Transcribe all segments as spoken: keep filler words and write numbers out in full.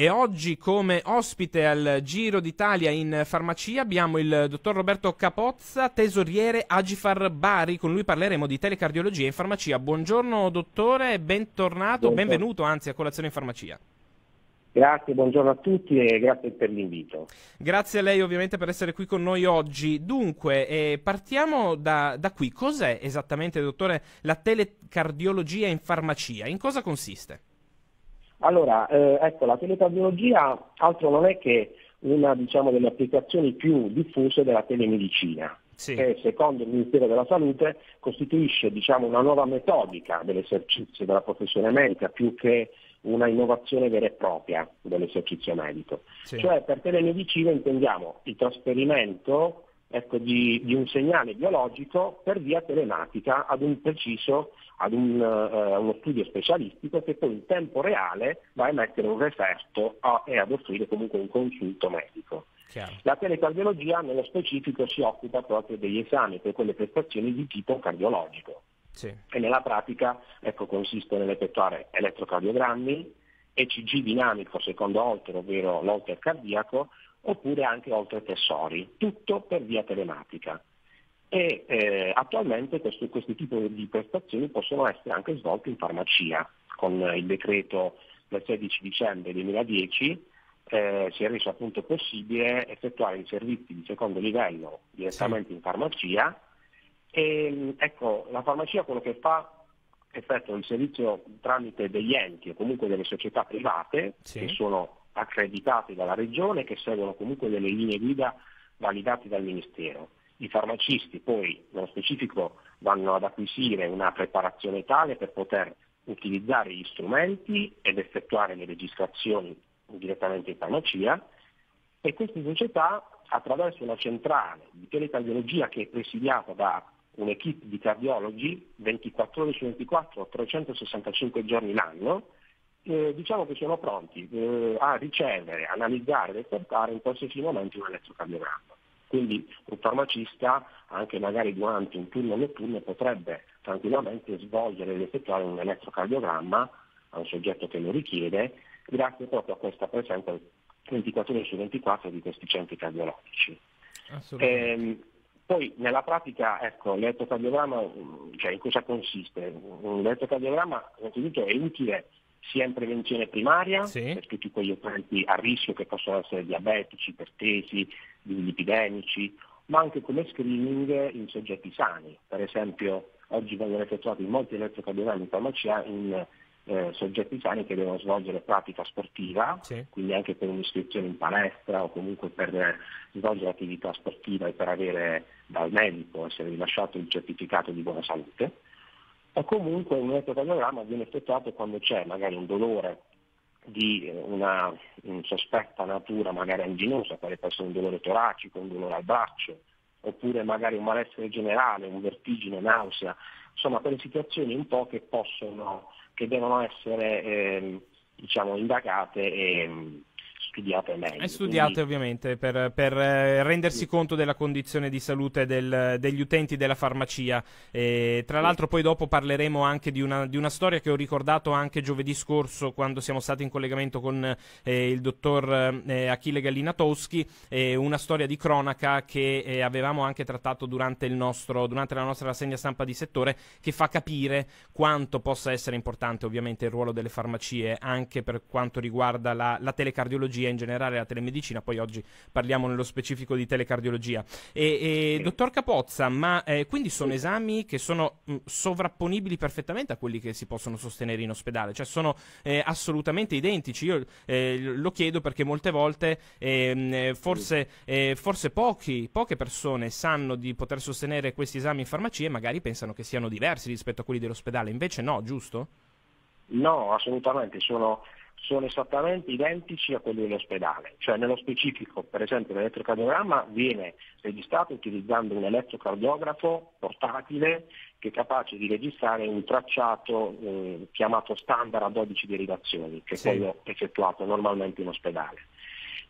e oggi come ospite al Giro d'Italia in Farmacia abbiamo il dottor Roberto Capozza, tesoriere Agifar Bari. Con lui parleremo di telecardiologia in farmacia. Buongiorno dottore, bentornato, Buongiorno. benvenuto anzi a Colazione in Farmacia. Grazie, buongiorno a tutti e grazie per l'invito. Grazie a lei ovviamente per essere qui con noi oggi. Dunque, eh, partiamo da, da qui. Cos'è esattamente, dottore, la telecardiologia in farmacia? In cosa consiste? Allora, eh, ecco, la telecardiologia altro non è che una, diciamo, delle applicazioni più diffuse della telemedicina, sì, che secondo il Ministero della Salute costituisce, diciamo, una nuova metodica dell'esercizio della professione medica più che una innovazione vera e propria dell'esercizio medico. Sì. Cioè, per telemedicina intendiamo il trasferimento, ecco, di, di un segnale biologico per via telematica ad un preciso, ad un, eh, uno studio specialistico che poi in tempo reale va a emettere un referto a, e ad offrire comunque un consulto medico. Chiaro. La telecardiologia nello specifico si occupa proprio degli esami per quelle prestazioni di tipo cardiologico. Sì. E nella pratica, ecco, consiste nell'effettuare elettrocardiogrammi, E C G dinamico secondo Holter, ovvero l'Holter cardiaco, oppure anche Holter tessori, tutto per via telematica. E eh, attualmente questo, questi tipi di prestazioni possono essere anche svolte in farmacia. Con il decreto del sedici dicembre duemiladieci eh, si è reso appunto possibile effettuare i servizi di secondo livello direttamente, sì, in farmacia. E, ecco, la farmacia quello che fa effettua il servizio tramite degli enti o comunque delle società private, sì, che sono accreditate dalla regione, che seguono comunque delle linee guida validate dal Ministero. I farmacisti poi nello specifico vanno ad acquisire una preparazione tale per poter utilizzare gli strumenti ed effettuare le registrazioni direttamente in farmacia, e queste società attraverso una centrale di telecardiologia che è presidiata da un'equipe di cardiologi ventiquattro ore su ventiquattro, trecentosessantacinque giorni l'anno, eh, diciamo che sono pronti eh, a ricevere, analizzare ed effettuare in qualsiasi momento un elettrocardiogramma. Quindi un farmacista, anche magari durante un turno notturno, potrebbe tranquillamente svolgere ed effettuare un elettrocardiogramma a un soggetto che lo richiede, grazie proprio a questa presenza ventiquattro ore su ventiquattro di questi centri cardiologici. Ehm, poi nella pratica, ecco, l'elettrocardiogramma, cioè in cosa consiste? L'elettrocardiogramma innanzitutto è utile sia in prevenzione primaria, sì, per tutti quegli utenti a rischio che possono essere diabetici, ipertesi, lipidemici, ma anche come screening in soggetti sani. Per esempio oggi vengono effettuati molti elettrocardiogrammi in farmacia in Eh, soggetti sani che devono svolgere pratica sportiva, sì, quindi anche per un'iscrizione in palestra o comunque per svolgere attività sportiva e per avere dal medico essere rilasciato il certificato di buona salute, o comunque un elettrocardiogramma viene effettuato quando c'è magari un dolore di una un sospetta natura, magari anginosa, quale può essere un dolore toracico, un dolore al braccio, oppure magari un malessere generale, un vertigine, nausea, insomma quelle situazioni un po' che possono, che devono essere eh, diciamo indagate e studiate meglio. E studiate Quindi... ovviamente per, per rendersi, sì, conto della condizione di salute del, degli utenti della farmacia. E, tra, sì, l'altro poi dopo parleremo anche di una, di una storia che ho ricordato anche giovedì scorso quando siamo stati in collegamento con eh, il dottor eh, Achille Galinatowski, eh, una storia di cronaca che eh, avevamo anche trattato durante, il nostro, durante la nostra rassegna stampa di settore, che fa capire quanto possa essere importante ovviamente il ruolo delle farmacie anche per quanto riguarda la, la telecardiologia, in generale la telemedicina. Poi oggi parliamo nello specifico di telecardiologia. E, e, dottor Capozza, ma eh, quindi sono esami che sono mh, sovrapponibili perfettamente a quelli che si possono sostenere in ospedale? Cioè sono eh, assolutamente identici? Io eh, lo chiedo perché molte volte eh, forse, eh, forse pochi, poche persone sanno di poter sostenere questi esami in farmacia e magari pensano che siano diversi rispetto a quelli dell'ospedale. Invece no, giusto? No, assolutamente, sono... sono esattamente identici a quelli dell'ospedale. Cioè nello specifico, per esempio, l'elettrocardiogramma viene registrato utilizzando un elettrocardiografo portatile che è capace di registrare un tracciato eh, chiamato standard a dodici derivazioni, che, sì, è quello effettuato normalmente in ospedale.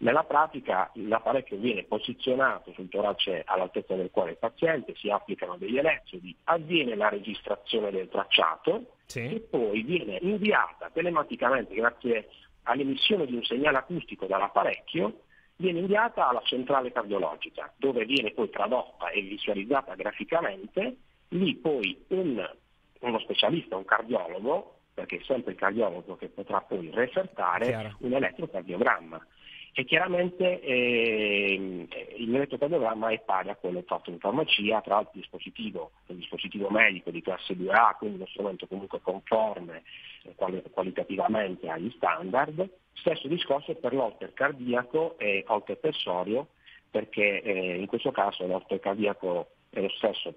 Nella pratica l'apparecchio viene posizionato sul torace all'altezza del cuore del paziente, si applicano degli elettrodi, avviene la registrazione del tracciato, sì, e poi viene inviata telematicamente grazie all'emissione di un segnale acustico dall'apparecchio viene inviata alla centrale cardiologica, dove viene poi tradotta e visualizzata graficamente. Lì poi un, uno specialista, un cardiologo, perché è sempre il cardiologo che potrà poi refertare Chiaro. un elettrocardiogramma. E chiaramente eh, il elettrocardiogramma è pari a quello fatto in farmacia, tra l'altro il dispositivo, il dispositivo medico di classe due A, quindi uno strumento comunque conforme eh, quali, qualitativamente agli standard. Stesso discorso per l'holter cardiaco e holter pressorio, perché eh, in questo caso l'holter cardiaco è lo stesso,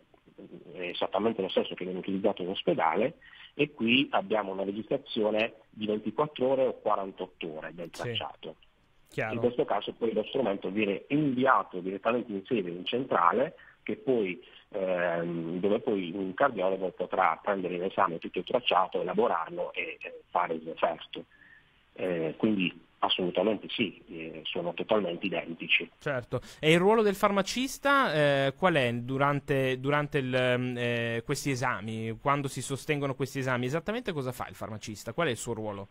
è esattamente lo stesso che viene utilizzato in ospedale, e qui abbiamo una registrazione di ventiquattro ore o quarantotto ore del tracciato. Sì. Chiaro. In questo caso poi lo strumento viene inviato direttamente in sede, in centrale, che poi, ehm, dove poi un cardiologo potrà prendere in esame tutto il tracciato, elaborarlo e eh, fare il referto. Eh, quindi assolutamente sì, eh, sono totalmente identici. Certo. E il ruolo del farmacista eh, qual è durante, durante il, eh, questi esami? Quando si sostengono questi esami, esattamente cosa fa il farmacista? Qual è il suo ruolo?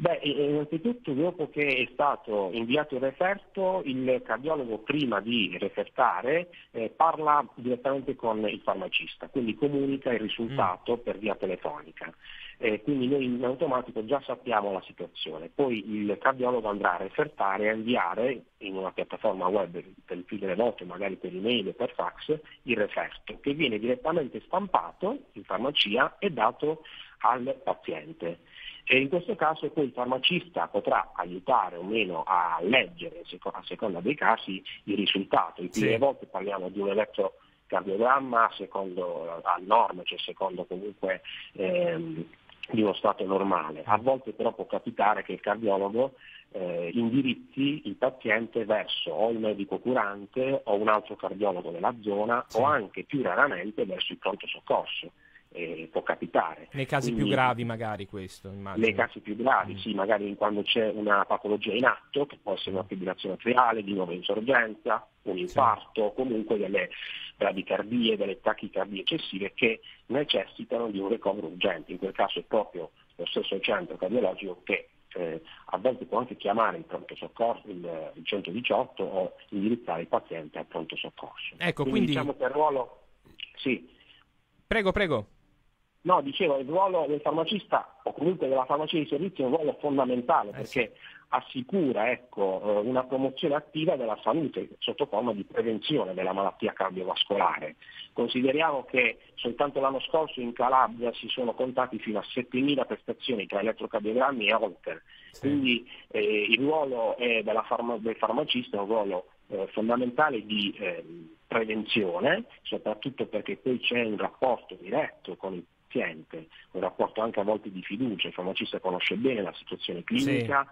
Beh, innanzitutto dopo che è stato inviato il referto, il cardiologo prima di refertare eh, parla direttamente con il farmacista, quindi comunica il risultato mm. per via telefonica. Eh, quindi noi in automatico già sappiamo la situazione. Poi il cardiologo andrà a refertare e a inviare in una piattaforma web, per il più delle volte magari per email o per fax, il referto, che viene direttamente stampato in farmacia e dato al paziente. E in questo caso poi il farmacista potrà aiutare o meno a leggere, a seconda dei casi, il risultato. Il più delle volte parliamo di un elettrocardiogramma secondo a norma, cioè secondo comunque ehm, di uno stato normale. A volte però può capitare che il cardiologo eh, indirizzi il paziente verso o il medico curante o un altro cardiologo della zona, sì. o anche più raramente verso il pronto soccorso. Eh, può capitare. Nei casi Quindi, più gravi magari questo, immagino. Nei casi più gravi, mm. sì, magari quando c'è una patologia in atto, che può essere una fibrillazione atriale, di nuova insorgenza, un infarto, sì. comunque delle bradicardie, delle tachicardie eccessive che necessitano di un ricovero urgente. In quel caso è proprio lo stesso centro cardiologico che eh, a volte può anche chiamare il pronto soccorso, il, il centodiciotto, o indirizzare il paziente al pronto soccorso. Ecco, quindi, quindi... diciamo che il ruolo... Sì. Prego, prego. No, dicevo, il ruolo del farmacista o comunque della farmacia di servizio è un ruolo fondamentale eh perché sì. assicura ecco, una promozione attiva della salute sotto forma di prevenzione della malattia cardiovascolare. Consideriamo che soltanto l'anno scorso in Calabria si sono contati fino a settemila prestazioni tra elettrocardiogrammi e holter. Sì. Quindi eh, il ruolo eh, della farma- del farmacista è un ruolo eh, fondamentale di eh, prevenzione, soprattutto perché poi c'è un rapporto diretto con il paziente, un rapporto anche a volte di fiducia. Il farmacista conosce bene la situazione clinica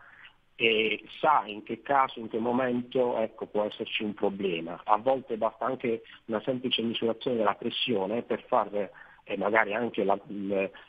sì. e sa in che caso, in che momento ecco, può esserci un problema. A volte basta anche una semplice misurazione della pressione per far eh, magari anche la,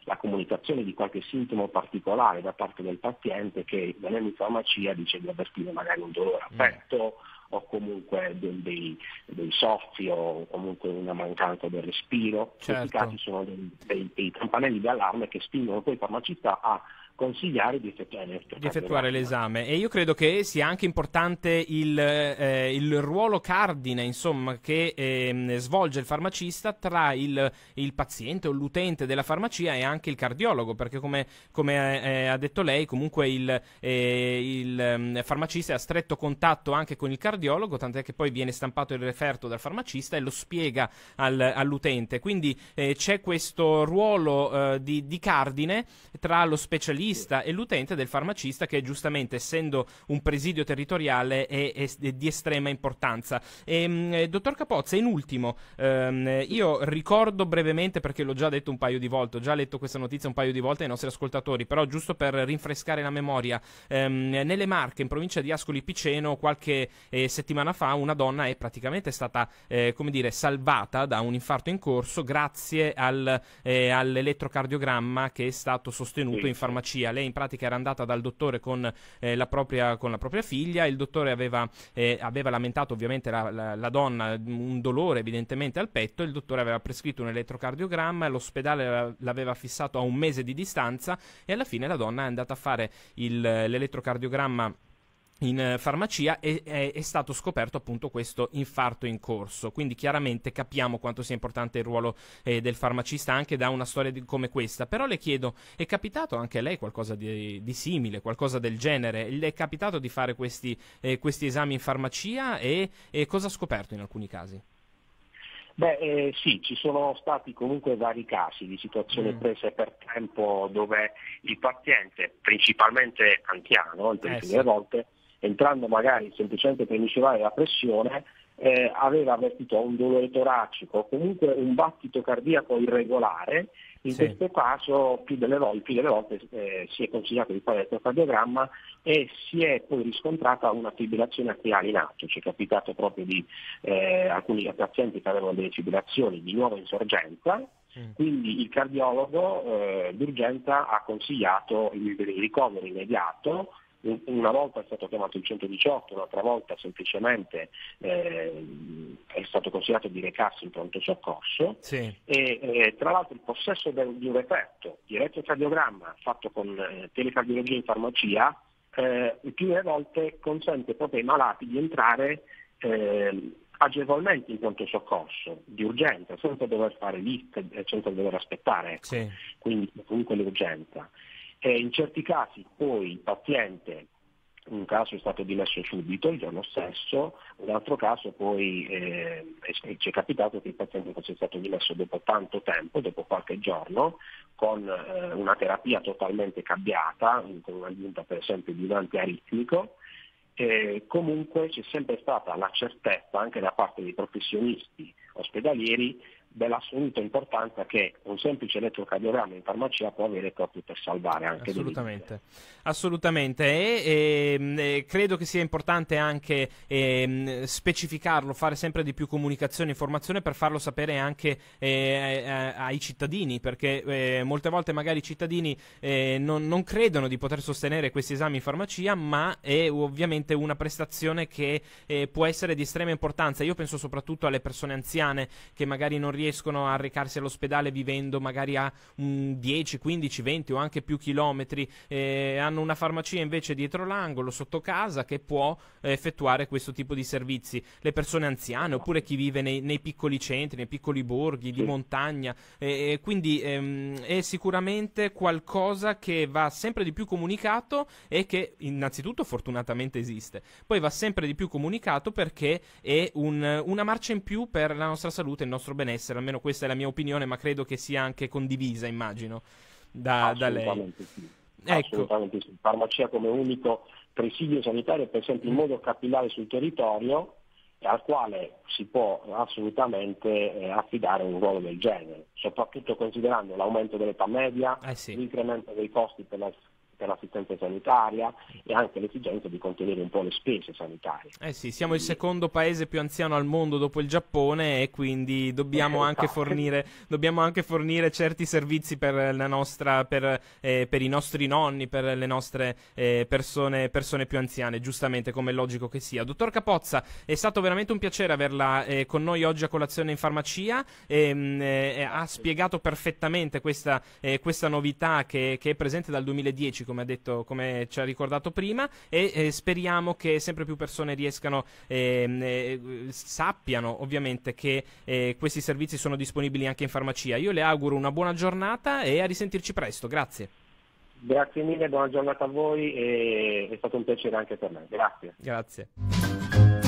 la comunicazione di qualche sintomo particolare da parte del paziente che venendo in farmacia dice di avvertire magari un dolore a petto mm. o comunque dei, dei, dei soffi o comunque una mancanza del respiro. Certo. Questi casi sono dei, dei, dei campanelli di allarme che spingono poi il farmacista a consigliare di effettuare, di effettuare l'esame. E io credo che sia anche importante il, eh, il ruolo cardine insomma, che eh, svolge il farmacista tra il, il paziente o l'utente della farmacia e anche il cardiologo, perché come, come eh, ha detto lei comunque il, eh, il eh, farmacista è a stretto contatto anche con il cardiologo, tant'è che poi viene stampato il referto dal farmacista e lo spiega al, all'utente. Quindi eh, c'è questo ruolo eh, di, di cardine tra lo specialista e l'utente del farmacista, che giustamente essendo un presidio territoriale è, è, è di estrema importanza. E, dottor Capozza, in ultimo ehm, io ricordo brevemente, perché l'ho già detto un paio di volte, ho già letto questa notizia un paio di volte ai nostri ascoltatori, però giusto per rinfrescare la memoria, ehm, nelle Marche, in provincia di Ascoli-Piceno, qualche eh, settimana fa una donna è praticamente stata eh, come dire, salvata da un infarto in corso grazie al, eh, all'elettrocardiogramma che è stato sostenuto in farmacia farmacia. Lei in pratica era andata dal dottore con, eh, la, propria, con la propria figlia, il dottore aveva, eh, aveva lamentato ovviamente la, la, la donna un dolore evidentemente al petto, il dottore aveva prescritto un elettrocardiogramma, l'ospedale l'aveva fissato a un mese di distanza e alla fine la donna è andata a fare il, l'elettrocardiogramma in farmacia e è, è stato scoperto appunto questo infarto in corso. Quindi chiaramente capiamo quanto sia importante il ruolo eh, del farmacista anche da una storia di, come questa. Però le chiedo, è capitato anche a lei qualcosa di, di simile, qualcosa del genere? Le è capitato di fare questi, eh, questi esami in farmacia e, e cosa ha scoperto in alcuni casi? Beh, eh, sì, ci sono stati comunque vari casi di situazioni mm. prese per tempo dove il paziente, principalmente anziano, il prime eh, sì. volte, entrando magari semplicemente per misurare la pressione, eh, aveva avvertito un dolore toracico, comunque un battito cardiaco irregolare. In sì. questo caso più delle volte, più delle volte eh, si è consigliato di fare elettrocardiogramma e si è poi riscontrata una fibrillazione atriale in atto. Ci è capitato proprio di eh, alcuni pazienti che avevano delle fibrillazioni di nuova insorgenza. Quindi il cardiologo eh, d'urgenza ha consigliato il ricovero immediato. Una volta è stato chiamato il centodiciotto, un'altra volta semplicemente eh, è stato consigliato di recarsi in pronto soccorso sì. e eh, tra l'altro il possesso del, di un referto di elettrocardiogramma fatto con eh, telecardiologia in farmacia eh, il più delle volte consente proprio ai malati di entrare eh, agevolmente in pronto soccorso, di urgenza, senza dover fare liste, senza dover aspettare, ecco. sì. quindi comunque l'urgenza. E in certi casi poi il paziente, un caso è stato dimesso subito il giorno stesso, un altro caso poi eh, ci è capitato che il paziente fosse stato dimesso dopo tanto tempo, dopo qualche giorno, con eh, una terapia totalmente cambiata, con un'aggiunta per esempio di un antiaritmico. Eh, comunque c'è sempre stata la certezza anche da parte dei professionisti ospedalieri dell'assoluta importanza che un semplice elettrocardiogramma in farmacia può avere proprio per salvare anche assolutamente assolutamente e, e, e credo che sia importante anche e, specificarlo, fare sempre di più comunicazione e informazione per farlo sapere anche e, a, ai cittadini, perché e, molte volte magari i cittadini e, non, non credono di poter sostenere questi esami in farmacia, ma è ovviamente una prestazione che e, può essere di estrema importanza. Io penso soprattutto alle persone anziane che magari non riescono riescono a recarsi all'ospedale vivendo magari a um, dieci, quindici, venti o anche più chilometri, eh, hanno una farmacia invece dietro l'angolo, sotto casa, che può eh, effettuare questo tipo di servizi. Le persone anziane oppure chi vive nei, nei piccoli centri, nei piccoli borghi, di montagna, eh, quindi ehm, è sicuramente qualcosa che va sempre di più comunicato e che innanzitutto fortunatamente esiste, poi va sempre di più comunicato perché è un, una marcia in più per la nostra salute e il nostro benessere. Almeno questa è la mia opinione, ma credo che sia anche condivisa, immagino, da, da lei. Sì. Assolutamente ecco. sì. Farmacia come unico presidio sanitario, per esempio, in modo capillare sul territorio, al quale si può assolutamente eh, affidare un ruolo del genere, soprattutto considerando l'aumento dell'età media, eh sì. l'incremento dei costi per la per l'assistenza sanitaria e anche l'esigenza di contenere un po' le spese sanitarie. Eh sì, siamo quindi... il secondo paese più anziano al mondo dopo il Giappone e quindi dobbiamo anche fornire, dobbiamo anche fornire certi servizi per, la nostra, per, eh, per i nostri nonni, per le nostre eh, persone, persone più anziane, giustamente, come è logico che sia. Dottor Capozza, è stato veramente un piacere averla eh, con noi oggi a colazione in farmacia, e, mh, eh, ha spiegato perfettamente questa, eh, questa novità che, che è presente dal duemiladieci, come ha detto, come ci ha ricordato prima, e eh, speriamo che sempre più persone riescano, eh, eh, sappiano ovviamente che eh, questi servizi sono disponibili anche in farmacia. Io le auguro una buona giornata e a risentirci presto, grazie. Grazie mille, buona giornata a voi e è stato un piacere anche per me, grazie. Grazie.